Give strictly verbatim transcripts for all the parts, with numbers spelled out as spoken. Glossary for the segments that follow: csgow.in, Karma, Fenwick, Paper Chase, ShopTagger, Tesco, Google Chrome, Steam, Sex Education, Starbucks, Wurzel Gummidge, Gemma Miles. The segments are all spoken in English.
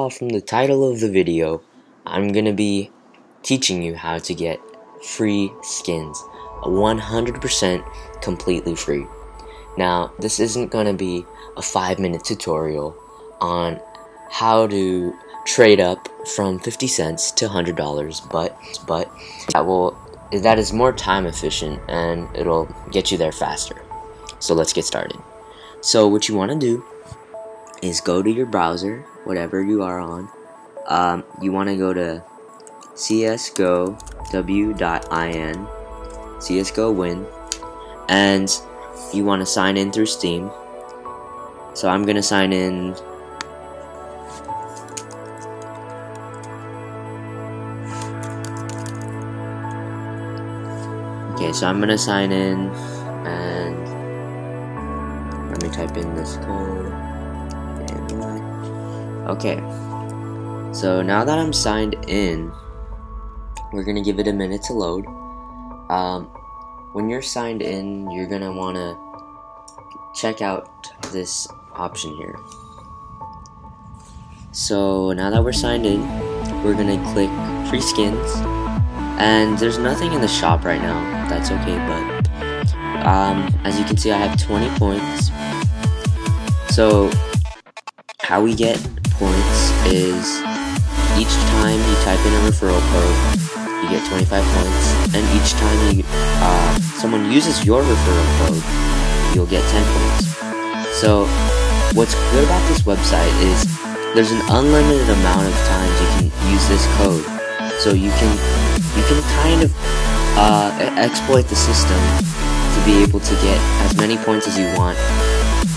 From the title of the video, I'm gonna be teaching you how to get free skins, one hundred percent completely free. Now, this isn't gonna be a five minute tutorial on how to trade up from fifty cents to one hundred dollars, but but that will that is more time efficient and it'll get you there faster. So let's get started. So what you want to do is go to your browser, whatever you are on. Um, you want to go to c s g o w dot in, csgowin, and you want to sign in through Steam. So I'm gonna sign in. Okay, so I'm gonna sign in, and let me type in this code. Okay, so now that I'm signed in, we're gonna give it a minute to load. Um, when you're signed in, you're gonna wanna check out this option here. So now that we're signed in, we're gonna click free skins, and there's nothing in the shop right now. That's okay, but um, as you can see, I have twenty points. So how we get points is each time you type in a referral code, you get twenty-five points, and each time you uh, someone uses your referral code, you'll get ten points. So what's good about this website is there's an unlimited amount of times you can use this code, so you can you can kind of uh, exploit the system to be able to get as many points as you want,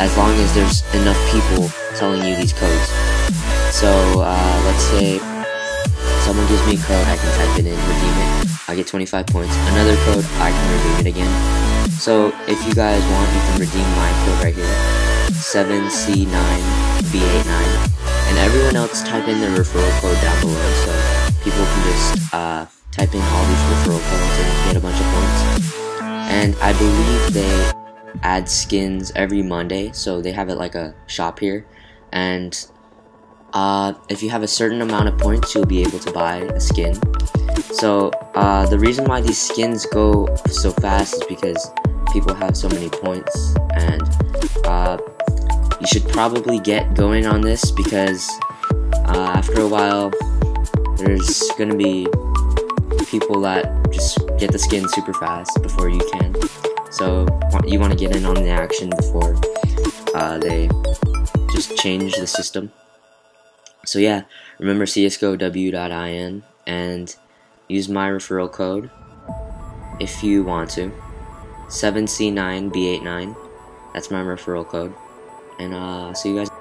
as long as there's enough people telling you these codes. So uh, let's say someone gives me a code, I can type it in, redeem it, I get twenty-five points. Another code, I can redeem it again. So if you guys want, you can redeem my code right here, seven C nine B eight nine, and everyone else type in their referral code down below, so people can just uh, type in all these referral codes and get a bunch of points. And I believe they add skins every Monday, so they have it like a shop here, and uh, if you have a certain amount of points, you'll be able to buy a skin. So uh, the reason why these skins go so fast is because people have so many points, and uh, you should probably get going on this, because uh, after a while there's gonna be people that just get the skin super fast before you can. So you want to get in on the action before uh, they just change the system. So yeah, remember c s g o w dot in and use my referral code if you want to, seven C nine B eight nine. That's my referral code, and uh, see you guys.